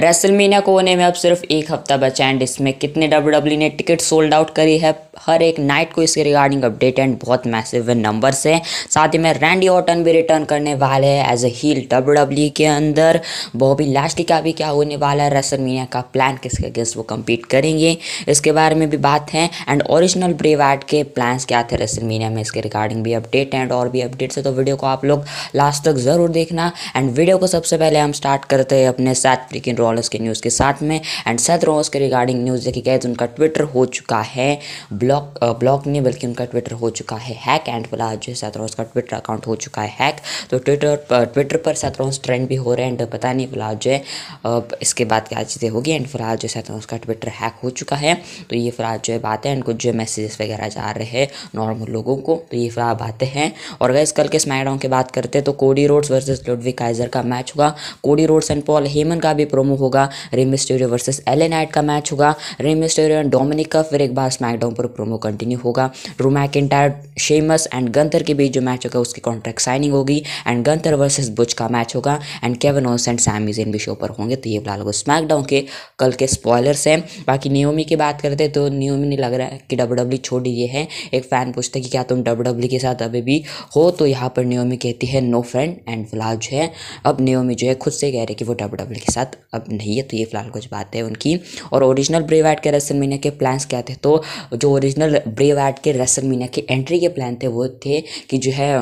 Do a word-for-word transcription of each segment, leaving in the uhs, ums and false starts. WrestleMania को होने में अब सिर्फ एक हफ्ता बचा है एंड इसमें कितने डब्ल्यू डब्ल्यू ने टिकट सोल्ड आउट करी है हर एक नाइट को, इसके रिगार्डिंग अपडेट एंड बहुत मैसिव नंबर से। साथ ही में रैंडी ऑर्टन भी रिटर्न करने वाले हैं as a heel W W के अंदर। बॉबी लैशली का भी क्या होने वाला है, रेसलमेनिया का प्लान, किसके अगेंस्ट वो कम्पीट करेंगे, इसके बारे में भी बात है। एंड ओरिजिनल ब्रेव एट के प्लान्स क्या थे रेसलमेनिया में, इसके रिगार्डिंग भी अपडेट एंड और भी अपडेट्स है। तो वीडियो को आप लोग लास्ट तक ज़रूर देखना। एंड वीडियो को सबसे पहले हम स्टार्ट करते हैं अपने साथ फ्रीकिन रोलर्स के न्यूज़ के साथ में। एंड सेथ रोलर्स के रिगार्डिंग न्यूज़ देखी गई, उनका ट्विटर हो चुका है ब्लॉक ब्लॉक नहीं बल्कि उनका ट्विटर हो चुका है हैक। एंड वाला जो सेथ रोलर्स का ट्विटर अकाउंट हो चुका है हैक, तो ट्विटर ट्विटर पर सेथ रोलर्स ट्रेंड भी हो रहे हैं। एंड पता नहीं फिलहाल जो है इसके बाद क्या चीज़ें होगी। एंड फिलहाल जो सेथ रोलर्स का ट्विटर हैक हो चुका है, तो ये फिलहाल जो है बात है। एंड कुछ जो मैसेजेस वगैरह जा रहे हैं नॉर्मल लोगों को, तो ये फिलहाल बातें हैं। और वैसे कल के स्मैकडाउन की बात करते हैं तो Cody Rhodes versus Ludwig Kaiser का मैच होगा, Cody roads and Paul Heyman का भी प्रोमो होगा, Rey Mysterio versus LA Knight का मैच होगा, रे मिस्टेरियो एंड डोमिनिक का फिर एक बार स्मैकडाउन पर प्रोमो कंटिन्यू होगा, Drew McIntyre Sheamus and Gunther के बीच जो मैच होगा उसकी कॉन्ट्रैक्ट साइनिंग होगी, एंड गंथर वर्सेस बुच का मैच होगा, and Kevin Owens and Sami Zayn भी शो पर होंगे। तो ये फिलहाल स्मैकडाउन के कल के स्पॉयलर्स हैं। बाकी नियोमी की बात करते हैं तो नियोमी ने लग रहा है कि डब्ल्यू डब्ल्यू छोड़ दिए हैं। एक फ़ैन पूछते कि क्या तुम डब्ल्यू डब्ल्यू के साथ अभी भी हो, तो यहाँ पर नियोमी कहती है नो फ्रेंड। एंड फिलहाल जो है अब नियोमी जो है खुद से कह रहे कि वो डब्ल्यू डब्ल्यू के साथ अब नहीं है। तो ये फिलहाल कुछ बात है उनकी। और ओरिजिनल ब्रेव एट के रेसलमेनिया के प्लान्स क्या थे, तो जो ओरिजिनल ब्रेव एट के रेसलमेनिया के एंट्री के प्लान थे वो थे कि जो है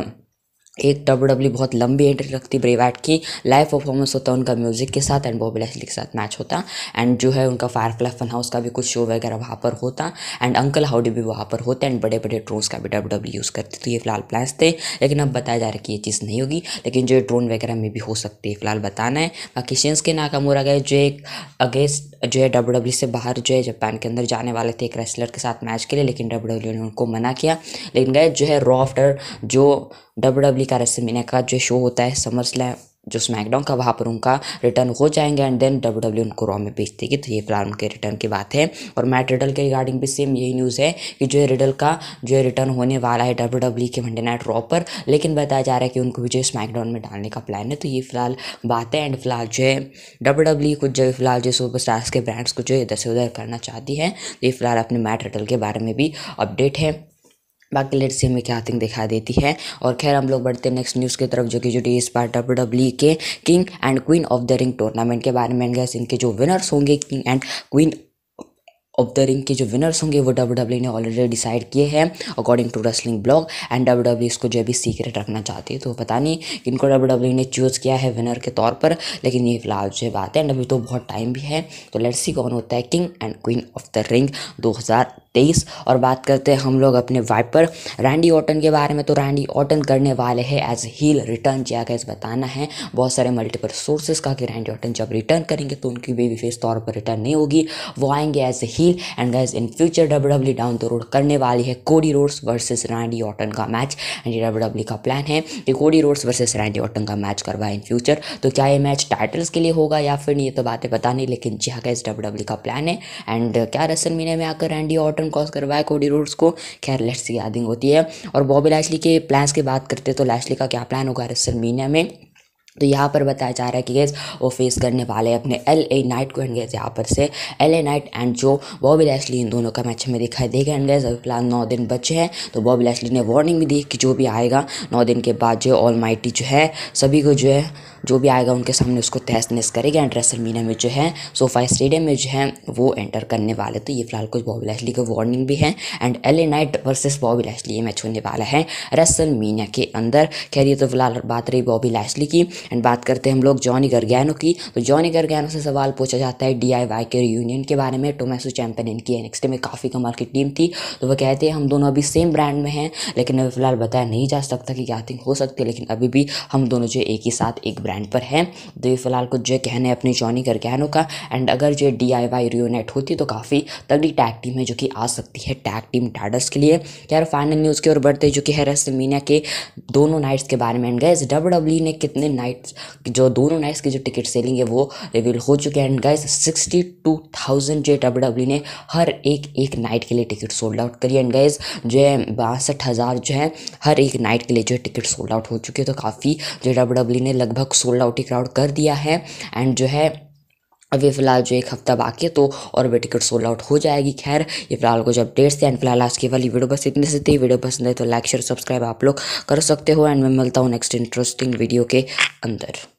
एक डब्ल्यू डब्ल्यू बहुत लंबी एंट्री रखती ब्रेव एट की, लाइव परफॉर्मेंस होता उनका म्यूजिक के साथ एंड बॉबी लैशली के साथ मैच होता, एंड जो है उनका फायरफ्लाई फन हाउस का भी कुछ शो वगैरह वहाँ पर होता, एंड अंकल हाउडी भी वहाँ पर होते, एंड बड़े बड़े ड्रोन्स का भी डब्ल्यू डब्ल्यू यूज़ करते। तो ये फिलहाल प्लान्स थे, लेकिन अब बताया जा रहा है कि ये चीज़ नहीं होगी, लेकिन जो ड्रोन वगैरह में भी हो सकती है, फिलहाल बताना है। बाकी शिंसुके नाकामुरा गए जो एक अगेंस्ट जो है डब्ल्यू डब्ल्यू से बाहर जो है जापान के अंदर जाने वाले थे एक रेसलर के साथ मैच के लिए, लेकिन डब्ल्यू डब्ल्यू ने उनको मना किया, लेकिन गए जो है रॉ आफ्टर जो डब्ल्यू डब्ल्यू का रेसलमेनिया का जो शो होता है समर स्लैम जो स्मैकडाउन का, वहाँ पर उनका रिटर्न हो जाएंगे एंड देन डब्ल्यू डब्ल्यू उनको रॉ में भेज देगी। तो ये फिलहाल उनके रिटर्न की बात है। और मैट रिडल के रिगार्डिंग भी सेम यही न्यूज़ है कि जो है रिडल का जो है रिटर्न होने वाला है डब्ल्यू डब्ल्यू के मंडे नाइट रॉ पर, लेकिन बताया जा रहा है कि उनको भी जो है स्मैकडाउन में डालने का प्लान है। तो ये फिलहाल बात है। एंड फिलहाल जो है डब्ल्यू डब्ल्यू कुछ जो फिलहाल जो सुपर स्टार्स के ब्रांड्स को जो इधर से उधर करना चाहती है। तो ये फिलहाल अपने मैट रिडल के बारे में भी अपडेट है। बाकी लेट से हमें क्या थिंग दिखा देती है। और खैर हम लोग बढ़ते हैं नेक्स्ट न्यूज़ की तरफ, जो कि जो डी इस बार डब्ल्यू डब्ल्यू के king and queen of the ring tournament के बारे में। गैस इनके जो विनर्स होंगे king and queen of the ring के जो विनर्स होंगे वो डब्ल्यू डब्ल्यू ने ऑलरेडी डिसाइड किए हैं according to wrestling blog, and W W इसको जो भी सीक्रेट रखना चाहती है। तो पता नहीं कि इनको डब्ल्यू डब्ल्यू ने चूज़ किया है विनर के तौर पर, लेकिन ये फिलहाल जो बात है। एंड अभी तो बहुत टाइम भी है, तो लेट्स सी कौन होता है king and queen of the ring दो हज़ार तेईस। और बात करते हैं हम लोग अपने वाइप पर रैंडी ऑर्टन के बारे में। तो रैंडी ऑर्टन करने वाले हैं एज हील रिटर्न, जिया गैस बताना है बहुत सारे मल्टीपल सोर्सेस का कि रैंडी ऑर्टन जब रिटर्न करेंगे तो उनकी बेबी फेस तौर पर रिटर्न नहीं होगी, वो आएंगे as heel. And guys in future W W down the road करने वाली है Cody Rhodes versus Randy Orton का मैच, एंड ये डब्ल्यू डब्ल्यू का प्लान है कि Cody Rhodes versus Randy Orton का मैच करवाए इन फ्यूचर। तो क्या ये मैच टाइटल्स के लिए होगा या फिर ये तो बातें पता नहीं, लेकिन जिया गैस डब्ल्यू डब्ल्यू का प्लान है। एंड क्या रेसलमेनिया में आकर रैंडी ऑर्टन कॉस करवाया कोडी रोड्स को, खैर लेट्स सी यादिंग होती है। और बॉबी लैशली के प्लान्स की बात करते हैं तो लैशली का क्या प्लान होगा रेसलमेनिया में, तो यहाँ पर बताया जा रहा है कि गैस वो फेस करने वाले अपने एलए नाइट को। एंड गैस यहाँ पर से एलए नाइट एंड जो बॉबी लैशली इन दोनों का मैच हमें दिखाई देगा। एंड गैस अभी फिलहाल नौ दिन बचे हैं, तो बॉबी लैशली ने वार्निंग भी दी कि जो भी आएगा नौ दिन के बाद जो ऑलमाइटी जो है सभी को जो है जो भी आएगा उनके सामने उसको तहस नहस करेगा। एंड रेसलमेनिया में जो है सोफा स्टेडियम में जो है वो एंटर करने वाले। तो ये फिलहाल कुछ बॉबी लैशली का वार्निंग भी है। And LA Knight versus Bobby Lashley ये मैच होने वाला है रेसलमेनिया के अंदर। खैर ये तो फिलहाल बात रही बॉबी लैशली की। एंड बात करते हैं हम लोग जॉनी गार्गेनो की। तो जॉनी गार्गेनो से सवाल पूछा जाता है डीआईवाई के रियूनियन के बारे में। टोमैसो चैंपा इनकी एनएक्सटी में काफ़ी कमाल की टीम थी, तो वह कहते हैं हम दोनों अभी सेम ब्रांड में हैं, लेकिन अभी फिलहाल बताया नहीं जा सकता कि क्या थिंग हो सकती है, लेकिन अभी भी हम दोनों जो एक ही साथ एक ब्रांड पर हैं। तो ये फिलहाल कुछ जो कहना है अपने जॉनी गार्गेनो का। एंड अगर जो डीआईवाई रियूनियन होती तो काफ़ी तगड़ी टैग टीम है जो कि आ सकती है टैग टीम टाइटल्स के लिए। यार फाइनल न्यूज़ की ओर बढ़ते जो कि है रेसलमेनिया के दोनों नाइट्स के बारे में। एंड गाइस डब्ल्यूडब्ल्यूई ने कितने नाइट जो दोनों नाइट्स की जो टिकट सेलिंग है वो रिवील हो चुके हैं। And guys sixty two thousand जो डब्ल्यू डब्ल्यू ने हर एक एक नाइट के लिए टिकट सोल्ड आउट करी। एंड गाइस जो है बासठ हज़ार जो है हर एक नाइट के लिए जो टिकट सोल्ड आउट हो चुकी है। तो काफ़ी जो डब्ल्यू डब्ल्यू ने लगभग सोल्ड आउट ही क्राउड कर दिया है। एंड जो है अभी फिलहाल जो एक हफ्ता बाकी है तो और वे टिकट सोल्ड आउट हो जाएगी। खैर ये फिलहाल कुछ अपडेट्स थे एंड फिलहाल आज की वाली वीडियो बस इतने से थी। वीडियो पसंद है तो लाइक शेयर सब्सक्राइब आप लोग कर सकते हो एंड मैं मिलता हूँ नेक्स्ट इंटरेस्टिंग वीडियो के अंदर।